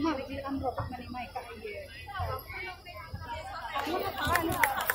Mari kita ambil makan ini, makan ini.